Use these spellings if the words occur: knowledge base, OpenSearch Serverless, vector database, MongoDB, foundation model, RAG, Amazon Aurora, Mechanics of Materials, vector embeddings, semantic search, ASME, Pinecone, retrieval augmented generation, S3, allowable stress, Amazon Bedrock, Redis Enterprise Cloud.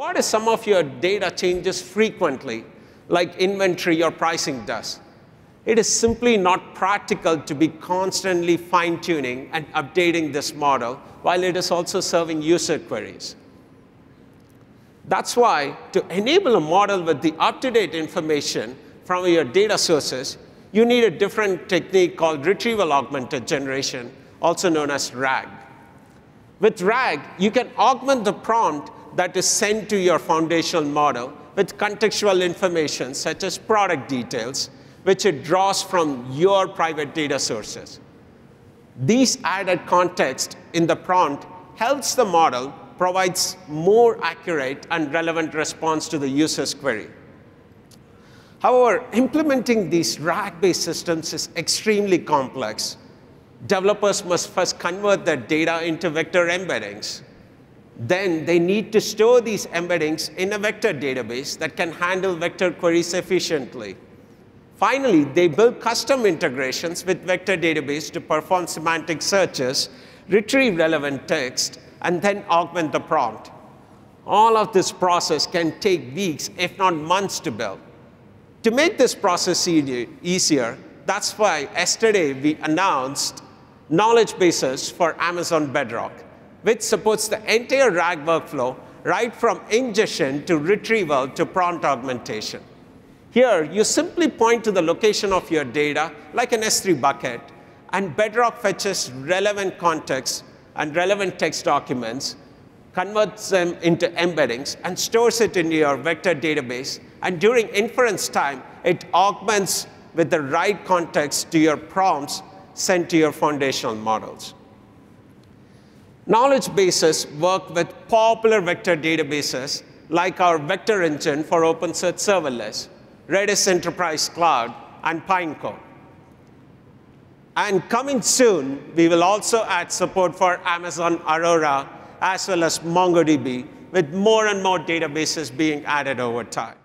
What if some of your data changes frequently, like inventory or pricing does? It is simply not practical to be constantly fine-tuning and updating this model while it is also serving user queries. That's why, to enable a model with the up-to-date information from your data sources, you need a different technique called retrieval augmented generation, also known as RAG. With RAG, you can augment the prompt that is sent to your foundational model with contextual information, such as product details, which it draws from your private data sources. These added context in the prompt helps the model provides more accurate and relevant response to the user's query. However, implementing these RAG-based systems is extremely complex. Developers must first convert their data into vector embeddings. Then they need to store these embeddings in a vector database that can handle vector queries efficiently. Finally, they build custom integrations with vector database to perform semantic searches, retrieve relevant text, and then augment the prompt. All of this process can take weeks, if not months, to build. To make this process easier, that's why yesterday we announced knowledge bases for Amazon Bedrock, which supports the entire RAG workflow, right from ingestion to retrieval to prompt augmentation. Here, you simply point to the location of your data, like an S3 bucket, and Bedrock fetches relevant context and relevant text documents, converts them into embeddings, and stores it in your vector database. And during inference time, it augments with the right context to your prompts sent to your foundational models. Knowledge bases work with popular vector databases like our vector engine for OpenSearch Serverless, Redis Enterprise Cloud, and Pinecone. And coming soon, we will also add support for Amazon Aurora as well as MongoDB, with more and more databases being added over time.